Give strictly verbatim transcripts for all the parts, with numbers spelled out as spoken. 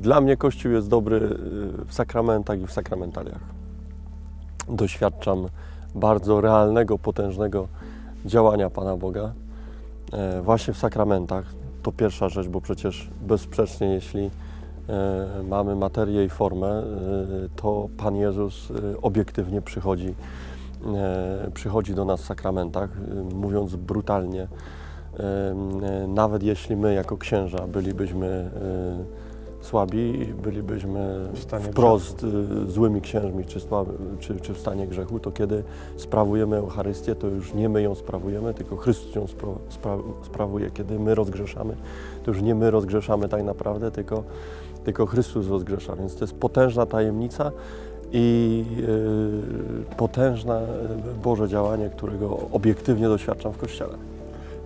Dla mnie Kościół jest dobry w sakramentach i w sakramentaliach. Doświadczam bardzo realnego, potężnego działania Pana Boga właśnie w sakramentach. To pierwsza rzecz, bo przecież bezsprzecznie, jeśli mamy materię i formę, to Pan Jezus obiektywnie przychodzi, przychodzi do nas w sakramentach, mówiąc brutalnie. Nawet jeśli my jako księża bylibyśmy słabi, bylibyśmy wprost złymi księżmi czy, czy, czy w stanie grzechu, to kiedy sprawujemy Eucharystię, to już nie my ją sprawujemy, tylko Chrystus ją spra sprawuje. Kiedy my rozgrzeszamy, to już nie my rozgrzeszamy tak naprawdę, tylko, tylko Chrystus rozgrzesza. Więc to jest potężna tajemnica i yy, potężne Boże działanie, którego obiektywnie doświadczam w Kościele.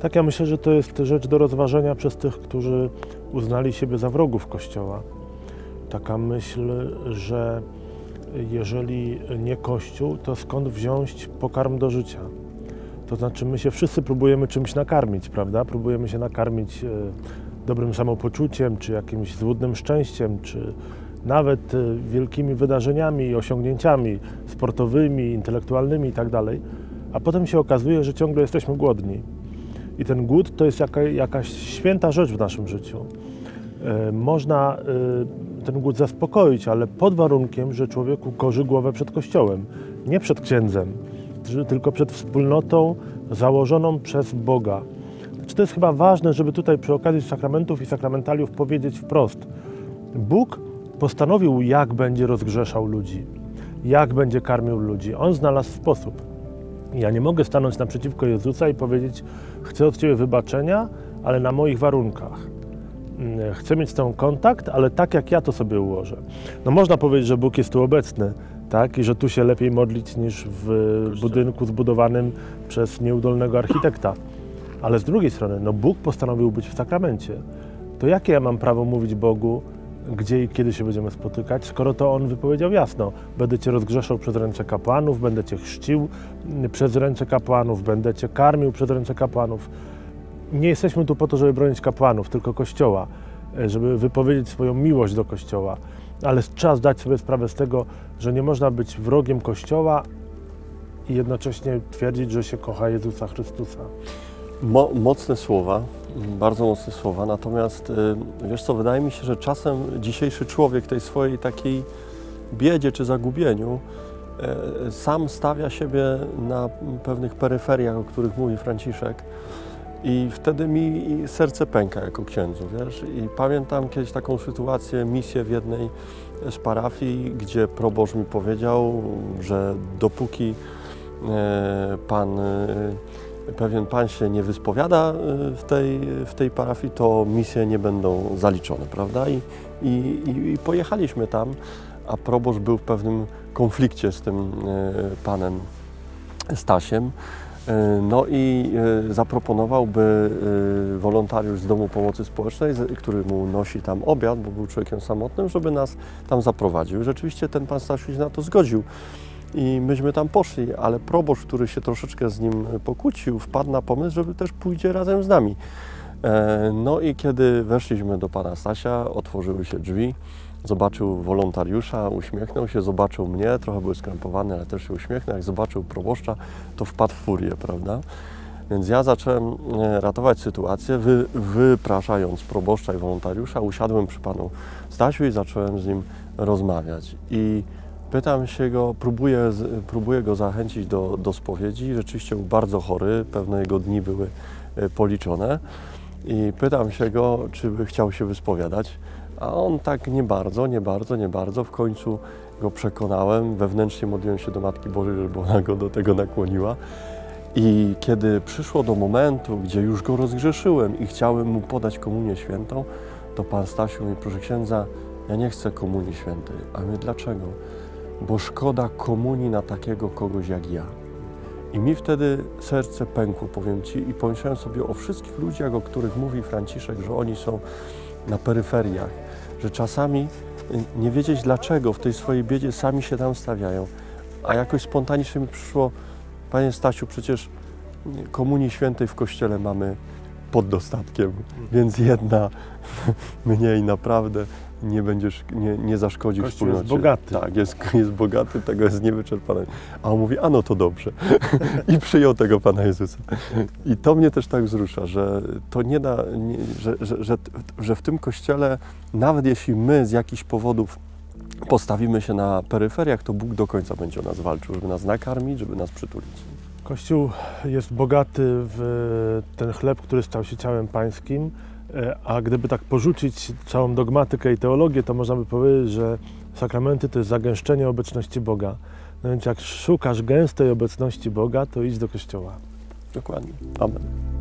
Tak, ja myślę, że to jest rzecz do rozważenia przez tych, którzy uznali siebie za wrogów Kościoła. Taka myśl, że jeżeli nie Kościół, to skąd wziąć pokarm do życia? To znaczy my się wszyscy próbujemy czymś nakarmić, prawda? Próbujemy się nakarmić dobrym samopoczuciem, czy jakimś złudnym szczęściem, czy nawet wielkimi wydarzeniami i osiągnięciami sportowymi, intelektualnymi itd. A potem się okazuje, że ciągle jesteśmy głodni. I ten głód to jest jaka, jakaś święta rzecz w naszym życiu. Yy, można yy, ten głód zaspokoić, ale pod warunkiem, że człowieku korzy głowę przed Kościołem, nie przed księdzem, tylko przed wspólnotą założoną przez Boga. Znaczy, to jest chyba ważne, żeby tutaj przy okazji sakramentów i sakramentaliów powiedzieć wprost. Bóg postanowił, jak będzie rozgrzeszał ludzi, jak będzie karmił ludzi. On znalazł sposób. Ja nie mogę stanąć naprzeciwko Jezusa i powiedzieć: chcę od Ciebie wybaczenia, ale na moich warunkach. Chcę mieć z Tobą kontakt, ale tak jak ja to sobie ułożę. No można powiedzieć, że Bóg jest tu obecny, tak? I że tu się lepiej modlić niż w budynku zbudowanym przez nieudolnego architekta. Ale z drugiej strony, no Bóg postanowił być w sakramencie. To jakie ja mam prawo mówić Bogu, gdzie i kiedy się będziemy spotykać, skoro to On wypowiedział jasno. Będę Cię rozgrzeszał przez ręce kapłanów, będę Cię chrzcił przez ręce kapłanów, będę Cię karmił przez ręce kapłanów. Nie jesteśmy tu po to, żeby bronić kapłanów, tylko Kościoła, żeby wypowiedzieć swoją miłość do Kościoła. Ale trzeba zdać sobie sprawę z tego, że nie można być wrogiem Kościoła i jednocześnie twierdzić, że się kocha Jezusa Chrystusa. Mo- mocne słowa. Bardzo mocne słowa, natomiast wiesz co, wydaje mi się, że czasem dzisiejszy człowiek tej swojej takiej biedzie czy zagubieniu sam stawia siebie na pewnych peryferiach, o których mówi Franciszek, i wtedy mi serce pęka jako księdzu, wiesz, i pamiętam kiedyś taką sytuację, misję w jednej z parafii, gdzie proboszcz mi powiedział, że dopóki pan... pewien pan się nie wyspowiada w tej, w tej parafii, to misje nie będą zaliczone, prawda? I, i, i pojechaliśmy tam, a proboszcz był w pewnym konflikcie z tym panem Stasiem. No i zaproponował, by wolontariusz z Domu Pomocy Społecznej, który mu nosi tam obiad, bo był człowiekiem samotnym, żeby nas tam zaprowadził. Rzeczywiście ten pan Stasiu się na to zgodził. I myśmy tam poszli, ale proboszcz, który się troszeczkę z nim pokłócił, wpadł na pomysł, żeby też pójdzie razem z nami. No i kiedy weszliśmy do pana Stasia, otworzyły się drzwi, zobaczył wolontariusza, uśmiechnął się, zobaczył mnie, trochę był skrępowany, ale też się uśmiechnął. Jak zobaczył proboszcza, to wpadł w furię, prawda? Więc ja zacząłem ratować sytuację, wy, wypraszając proboszcza i wolontariusza, usiadłem przy panu Stasiu i zacząłem z nim rozmawiać. I pytam się go, próbuję, próbuję go zachęcić do, do spowiedzi. Rzeczywiście był bardzo chory, pewne jego dni były policzone. I pytam się go, czy by chciał się wyspowiadać. A on tak nie bardzo, nie bardzo, nie bardzo. W końcu go przekonałem. Wewnętrznie modliłem się do Matki Bożej, żeby ona go do tego nakłoniła. I kiedy przyszło do momentu, gdzie już go rozgrzeszyłem i chciałem mu podać komunię świętą, to pan Stasiu mi: proszę księdza, ja nie chcę komunii świętej. A my: dlaczego? Bo szkoda komunii na takiego kogoś jak ja. I mi wtedy serce pękło, powiem Ci, i pomyślałem sobie o wszystkich ludziach, o których mówi Franciszek, że oni są na peryferiach, że czasami nie wiedzieć dlaczego w tej swojej biedzie sami się tam stawiają. A jakoś spontanicznie mi przyszło: Panie Stasiu, przecież komunii świętej w Kościele mamy pod dostatkiem, więc jedna mniej naprawdę nie będziesz, nie, nie zaszkodzi Kościół wspólnocie. Jest bogaty. Tak, jest, jest bogaty, tego jest niewyczerpany. A on mówi, a no to dobrze. I przyjął tego Pana Jezusa. I to mnie też tak wzrusza, że to nie da, nie, że, że, że, że w tym Kościele, nawet jeśli my z jakichś powodów postawimy się na peryferiach, to Bóg do końca będzie o nas walczył, żeby nas nakarmić, żeby nas przytulić. Kościół jest bogaty w ten chleb, który stał się ciałem pańskim, a gdyby tak porzucić całą dogmatykę i teologię, to można by powiedzieć, że sakramenty to jest zagęszczenie obecności Boga. No więc jak szukasz gęstej obecności Boga, to idź do Kościoła. Dokładnie. Amen.